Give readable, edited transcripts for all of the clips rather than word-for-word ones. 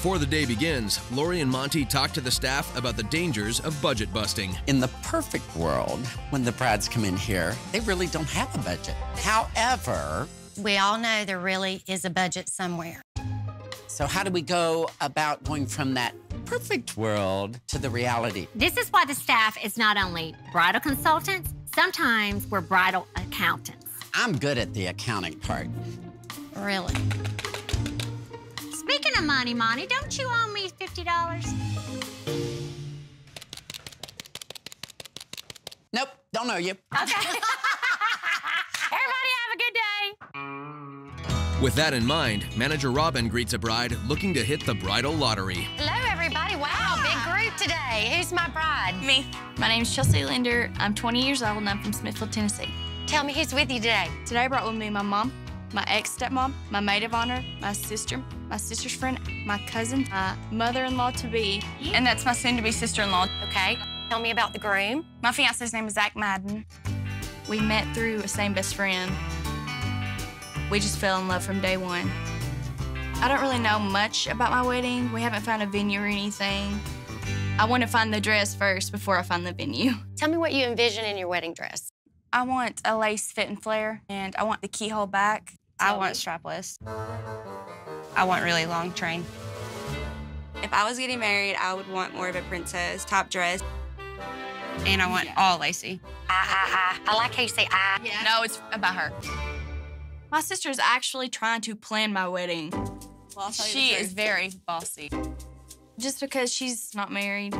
Before the day begins, Lori and Monty talk to the staff about the dangers of budget busting. In the perfect world, when the brides come in here, they really don't have a budget. However, we all know there really is a budget somewhere. So how do we go about going from that perfect world to the reality? This is why the staff is not only bridal consultants, sometimes we're bridal accountants. I'm good at the accounting part. Really? Speaking of money, Monty, don't you owe me $50? Nope, don't owe you. Okay. Everybody have a good day. With that in mind, manager Robin greets a bride looking to hit the bridal lottery. Hello, everybody. Wow, big group today. Who's my bride? Me. My name's Chelsea Linder. I'm 20 years old and I'm from Smithfield, Tennessee. Tell me who's with you today. Today I brought with me my mom, my ex-stepmom, my maid of honor, my sister, my sister's friend, my cousin, my mother-in-law-to-be, and that's my soon-to-be sister-in-law. Okay. Tell me about the groom. My fiance's name is Zach Madden. We met through a same best friend. We just fell in love from day one. I don't really know much about my wedding. We haven't found a venue or anything. I want to find the dress first before I find the venue. Tell me what you envision in your wedding dress. I want a lace fit and flare, and I want the keyhole back. I want strapless. I want really long train. If I was getting married, I would want more of a princess top dress. And I want all lacy. I like how you say I. Yeah. No, it's about her. My sister's actually trying to plan my wedding. Well, she is very bossy. Just because she's not married,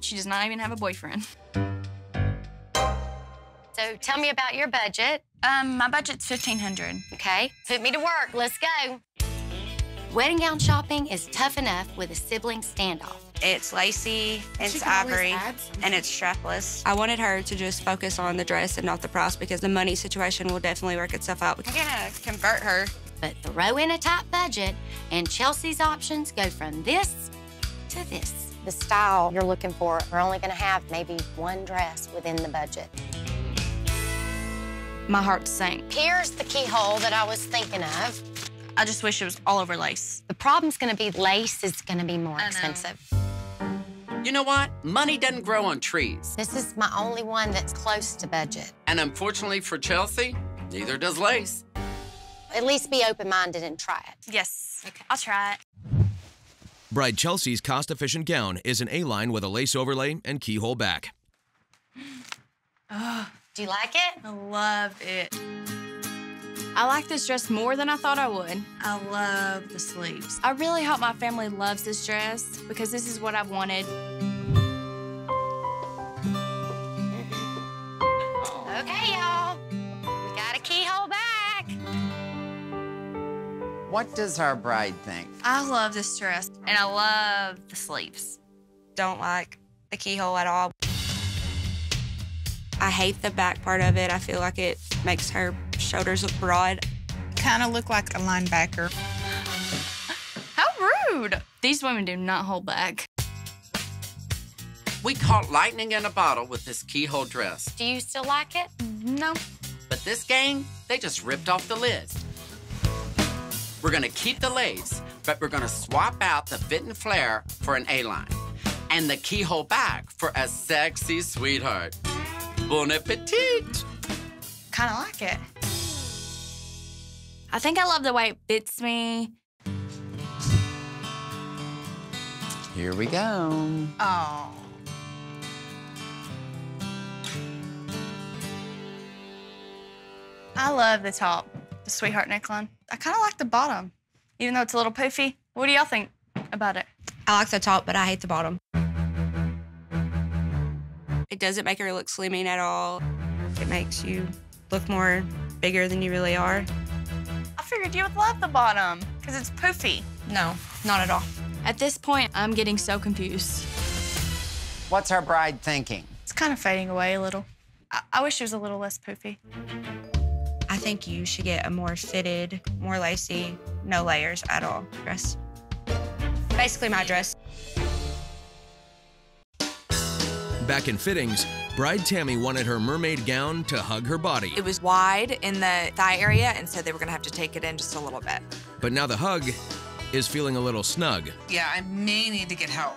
she does not even have a boyfriend. So tell me about your budget. My budget's $1,500. Okay, put me to work, let's go. Wedding gown shopping is tough enough with a sibling standoff. It's lacy, it's ivory, and it's strapless. I wanted her to just focus on the dress and not the price because the money situation will definitely work itself out. We're gonna convert her. But throw in a tight budget and Chelsea's options go from this to this. The style you're looking for, we're only gonna have maybe one dress within the budget. My heart sank. Here's the keyhole that I was thinking of. I just wish it was all over lace. The problem's gonna be lace is gonna be more expensive. You know what? Money doesn't grow on trees. This is my only one that's close to budget. And unfortunately for Chelsea, neither does lace. At least be open-minded and try it. Yes, okay. I'll try it. Bride Chelsea's cost-efficient gown is an A-line with a lace overlay and keyhole back. Do you like it? I love it. I like this dress more than I thought I would. I love the sleeves. I really hope my family loves this dress because this is what I've wanted. Okay, y'all. We got a keyhole back. What does our bride think? I love this dress and I love the sleeves. Don't like the keyhole at all. I hate the back part of it. I feel like it makes her shoulders look broad. Kind of look like a linebacker. How rude. These women do not hold back. We caught lightning in a bottle with this keyhole dress. Do you still like it? No. But this gang, they just ripped off the lid. We're gonna keep the lace, but we're gonna swap out the fit and flare for an A-line and the keyhole back for a sexy sweetheart. Bon appetit! Kind of like it. I think I love the way it fits me. Here we go. Oh. I love the top, the sweetheart neckline. I kind of like the bottom, even though it's a little poofy. What do y'all think about it? I like the top, but I hate the bottom. It doesn't make her look slimming at all. It makes you look more bigger than you really are. I figured you would love the bottom, because it's poofy. No, not at all. At this point, I'm getting so confused. What's our bride thinking? It's kind of fading away a little. I wish it was a little less poofy. I think you should get a more fitted, more lacy, no layers at all dress. Basically my dress. Back in fittings, bride Tammy wanted her mermaid gown to hug her body. It was wide in the thigh area, and so they were gonna have to take it in just a little bit. But now the hug is feeling a little snug. Yeah, I may need to get help.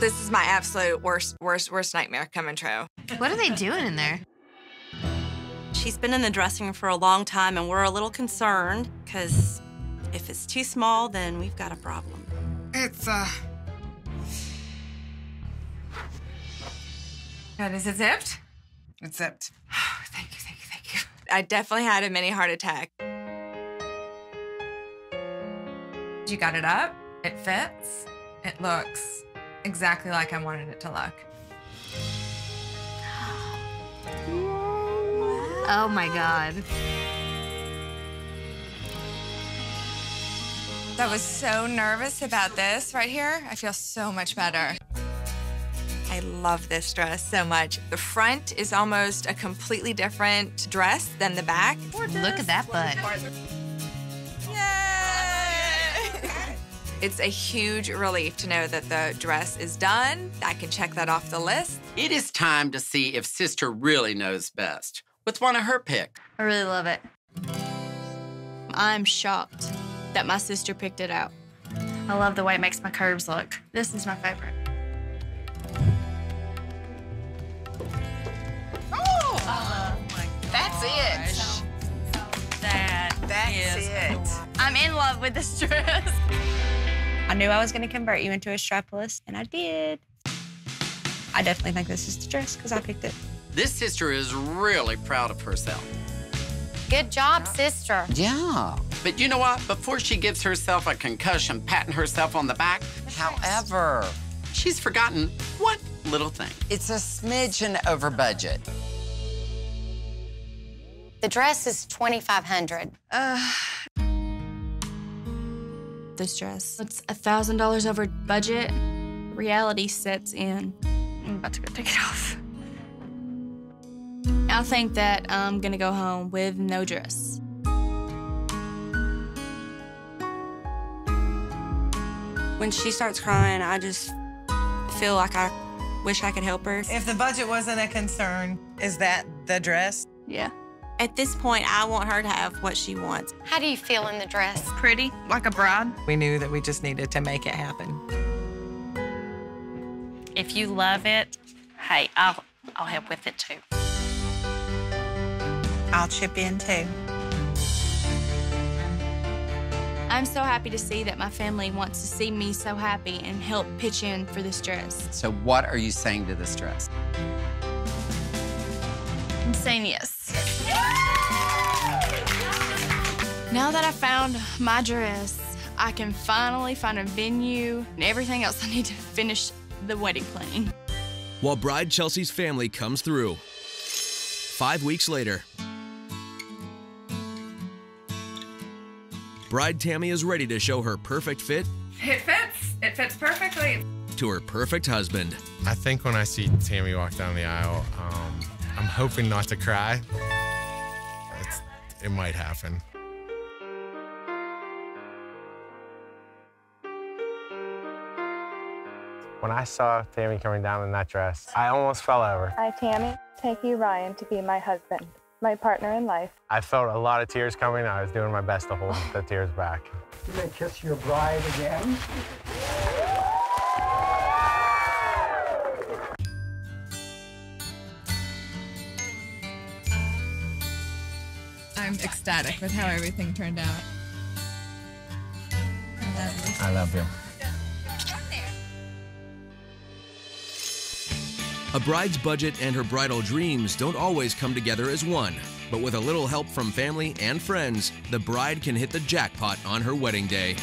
This is my absolute worst nightmare coming true. What are they doing in there? She's been in the dressing room for a long time, and we're a little concerned, because if it's too small, then we've got a problem. It's, God, is it zipped? It's zipped. Oh, thank you, thank you, thank you. I definitely had a mini heart attack. You got it up. It fits. It looks exactly like I wanted it to look. Oh, my God. I was so nervous about this right here. I feel so much better. I love this dress so much. The front is almost a completely different dress than the back. Gorgeous. Look at that butt. Yay! It's a huge relief to know that the dress is done. I can check that off the list. It is time to see if Sister really knows best with one of her picks. I really love it. I'm shocked that my sister picked it out. I love the way it makes my curves look. This is my favorite. Oh, that's it. That's it. I'm in love with this dress. I knew I was going to convert you into a strapless, and I did. I definitely think this is the dress because I picked it. This sister is really proud of herself. Good job, sister. Yeah. But you know what? Before she gives herself a concussion, patting herself on the back, however, she's forgotten one little thing. It's a smidgen over budget. The dress is $2,500. This dress, it's $1,000 over budget. Reality sets in. I'm about to go take it off. I think that I'm gonna go home with no dress. When she starts crying, I just feel like I wish I could help her. If the budget wasn't a concern, is that the dress? Yeah. At this point, I want her to have what she wants. How do you feel in the dress? Pretty, like a bride. We knew that we just needed to make it happen. If you love it, hey, I'll help with it too. I'll chip in too. I'm so happy to see that my family wants to see me so happy and help pitch in for this dress. So what are you saying to this dress? I'm saying yes. Now that I found my dress, I can finally find a venue and everything else I need to finish the wedding planning. While Bride Chelsea's family comes through, 5 weeks later, Bride Tammy is ready to show her perfect fit. It fits. It fits perfectly. To her perfect husband. I think when I see Tammy walk down the aisle, I'm hoping not to cry. It might happen. When I saw Tammy coming down in that dress, I almost fell over. I, Tammy, take you, Ryan, to be my husband, my partner in life. I felt a lot of tears coming. I was doing my best to hold the tears back. You're gonna kiss your bride again? I'm ecstatic with how everything turned out. I love you. I love you. A bride's budget and her bridal dreams don't always come together as one, but with a little help from family and friends, the bride can hit the jackpot on her wedding day.